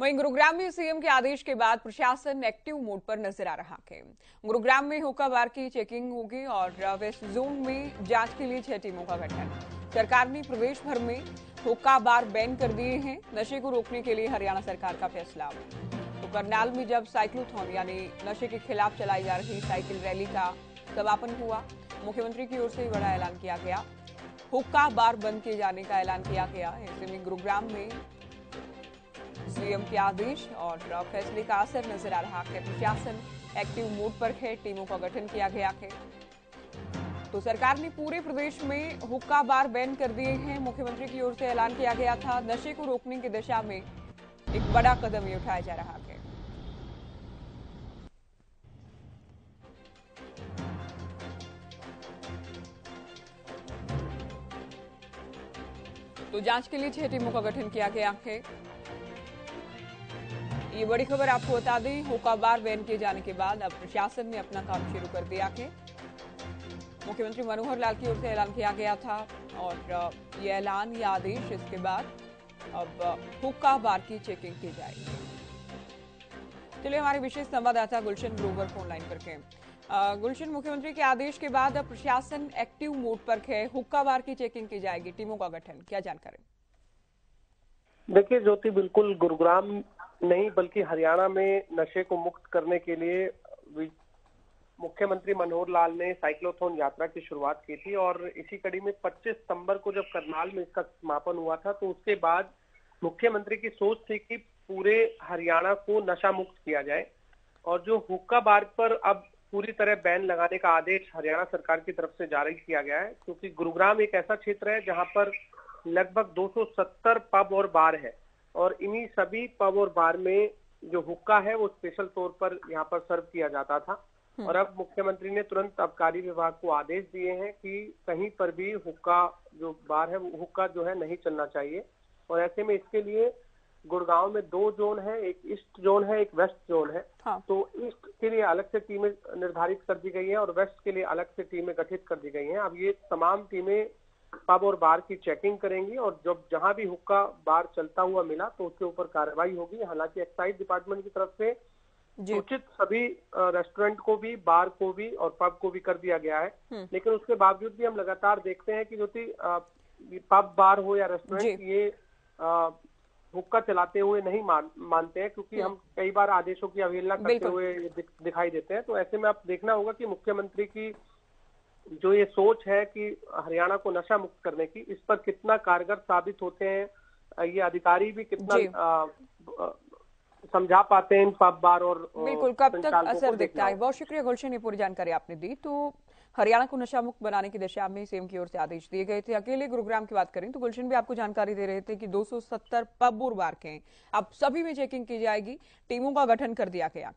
वहीं गुरुग्राम में सीएम के आदेश के बाद प्रशासन एक्टिव मोड पर नजर आ रहा है। गुरुग्राम में हुक्का बार की चेकिंग होगी और वेस्ट जोन में जांच के लिए 6 टीमों का गठन। सरकार ने प्रदेश भर में हुक्का बार बैन कर दिए हैं। नशे को रोकने के लिए हरियाणा सरकार का फैसला। तो करनाल में जब साइक्लोथॉन यानी नशे के खिलाफ चलाई जा रही साइकिल रैली का समापन हुआ, मुख्यमंत्री की ओर से बड़ा ऐलान किया गया, हुक्का बार बंद किए जाने का ऐलान किया गया। ऐसे में गुरुग्राम में सीएम के आदेश और फैसले का असर नजर आ रहा है। प्रशासन एक्टिव मोड पर है, टीमों का गठन किया गया है। तो सरकार ने पूरे प्रदेश में हुक्का बार बैन कर दिए हैं। मुख्यमंत्री की ओर से ऐलान किया गया था। नशे को रोकने की दिशा में एक बड़ा कदम ये उठाया जा रहा है। तो जांच के लिए 6 टीमों का गठन किया गया है। ये बड़ी खबर आपको बता दें, हुक्का बार बैन किए जाने के बाद अब प्रशासन ने अपना काम शुरू कर दिया है। मुख्यमंत्री मनोहर लाल की ओर से ऐलान किया गया था और ये ऐलान या आदेश, इसके बाद अब हुक्का बार की चेकिंग की जाएगी। चलिए हमारे विशेष संवाददाता गुलशन ग्रोवर फोन लाइन पर हैं। गुलशन, मुख्यमंत्री के आदेश के बाद अब प्रशासन एक्टिव मोड पर है, हुक्का बार की चेकिंग की जाएगी, टीमों का गठन, क्या जानकारी? देखिए ज्योति, बिल्कुल गुरुग्राम नहीं बल्कि हरियाणा में नशे को मुक्त करने के लिए मुख्यमंत्री मनोहर लाल ने साइक्लोथॉन यात्रा की शुरुआत की थी और इसी कड़ी में 25 सितंबर को जब करनाल में इसका समापन हुआ था तो उसके बाद मुख्यमंत्री की सोच थी कि पूरे हरियाणा को नशा मुक्त किया जाए और जो हुक्का बार पर अब पूरी तरह बैन लगाने का आदेश हरियाणा सरकार की तरफ से जारी किया गया है, क्योंकि गुरुग्राम एक ऐसा क्षेत्र है जहाँ पर लगभग 270 पब और बार है और इन्हीं सभी पब और बार में जो हुक्का है वो स्पेशल तौर पर यहाँ पर सर्व किया जाता था। और अब मुख्यमंत्री ने तुरंत आबकारी विभाग को आदेश दिए हैं कि कहीं पर भी हुक्का जो बार है वो हुक्का जो है नहीं चलना चाहिए। और ऐसे में इसके लिए गुड़गांव में 2 जोन है, एक ईस्ट जोन है, एक वेस्ट जोन है। हाँ। तो ईस्ट के लिए अलग से टीमें निर्धारित कर दी गई है और वेस्ट के लिए अलग से टीमें गठित कर दी गई है। अब ये तमाम टीमें पब और बार की चेकिंग करेंगी और जब जहां भी हुक्का बार चलता हुआ मिला तो उसके ऊपर कार्रवाई होगी। हालांकि एक्साइज डिपार्टमेंट की तरफ से उचित सभी रेस्टोरेंट को भी, बार को भी और पब को भी कर दिया गया है, लेकिन उसके बावजूद भी हम लगातार देखते हैं कि जो पब बार हो या रेस्टोरेंट, ये हुक्का चलाते हुए नहीं मानते हैं, क्योंकि हम कई बार आदेशों की अवहेलना करते हुए दिखाई देते हैं। तो ऐसे में आप देखना होगा कि मुख्यमंत्री की जो ये सोच है कि हरियाणा को नशा मुक्त करने की, इस पर कितना कारगर साबित होते हैं, ये अधिकारी भी कितना समझा पाते हैं इन पब बार और बिल्कुल कब तक असर दिखता है। बहुत शुक्रिया गुलशन, ये पूरी जानकारी आपने दी। तो हरियाणा को नशा मुक्त बनाने की दिशा में सीएम की ओर से आदेश दिए गए थे। अकेले गुरुग्राम की बात करें तो गुलशन भी आपको जानकारी दे रहे थे कि 270 पब और बार के अब सभी में चेकिंग की जाएगी, टीमों का गठन कर दिया गया।